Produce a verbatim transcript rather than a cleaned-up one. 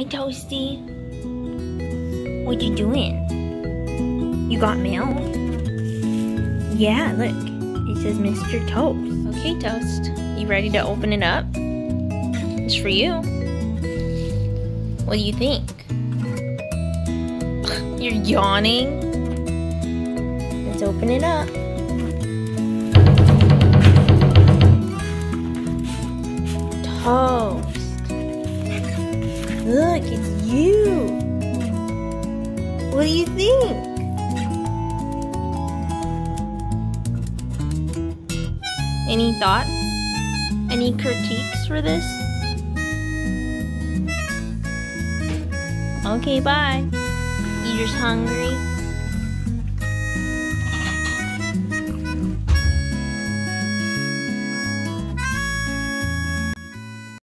Hi, Toasty. What you doing? You got mail? Yeah, look. It says Mister Toast. Okay, Toast. You ready to open it up? It's for you. What do you think? You're yawning. Let's open it up. Toast. Look, it's you. What do you think? Any thoughts? Any critiques for this? Okay, bye. Eater's hungry.